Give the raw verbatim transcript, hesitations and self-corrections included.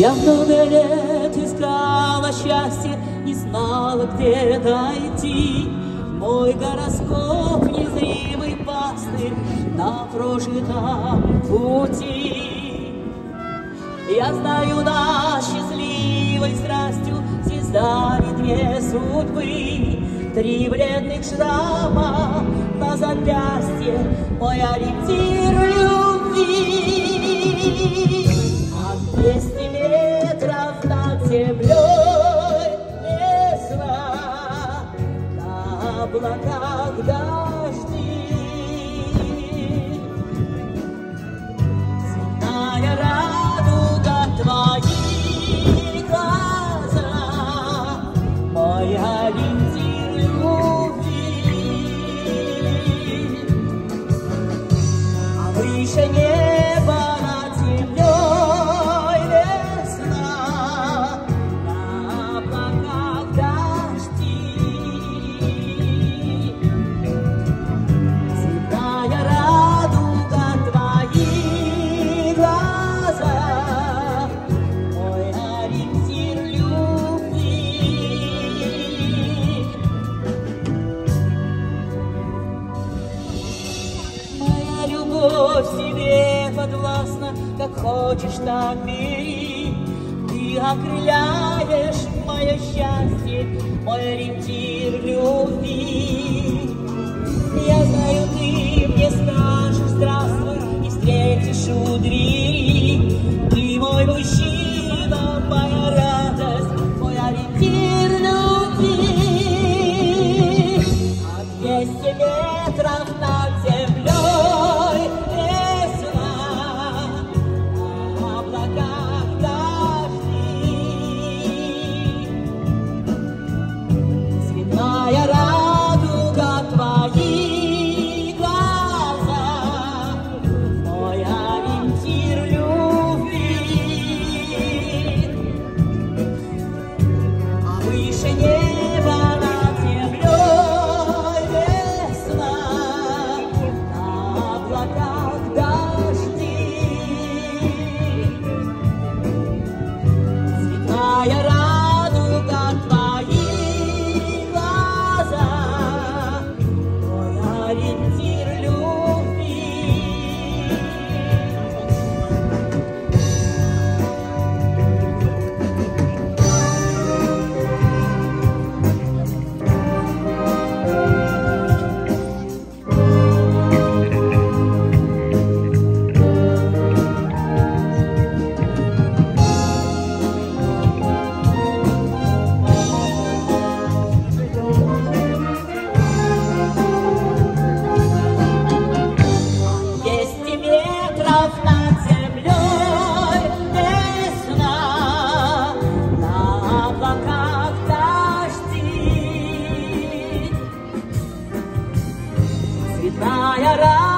Я много лет искала счастье, не знала, где найти. Мой гороскоп незримый пастырь на прожитом пути. Я знаю, над счастливой страстью звездами две судьбы, три бледных шрама на запястье, мой ориентир любви. От двухсот метров над землей лесла, на облаках дожди. Цветная радуга твои глаза, мой ориентир любви. А выше неба над землей лесна, на облаках дожди. Цветная радуга твои глаза, мой ориентир любви. Моя любовь себе подвластна, как хочешь, так бери. Ты окрыляешь мое счастье, мой ориентир любви. Я знаю, ты мне скажешь здравствуй и встретишь у двери. Ты мой мужчина, моя радость, мой ориентир любви. От двухсот метров над землей лесна, на облаках дожди. Цветная радуга твои глаза, мой ориентир любви. А выше неба над землей лесна, на облаках дожди. Цветная радуга твои глаза, мой ориентир любви. двести метров над землей лесна, на облаках дожди. Цветная радуга.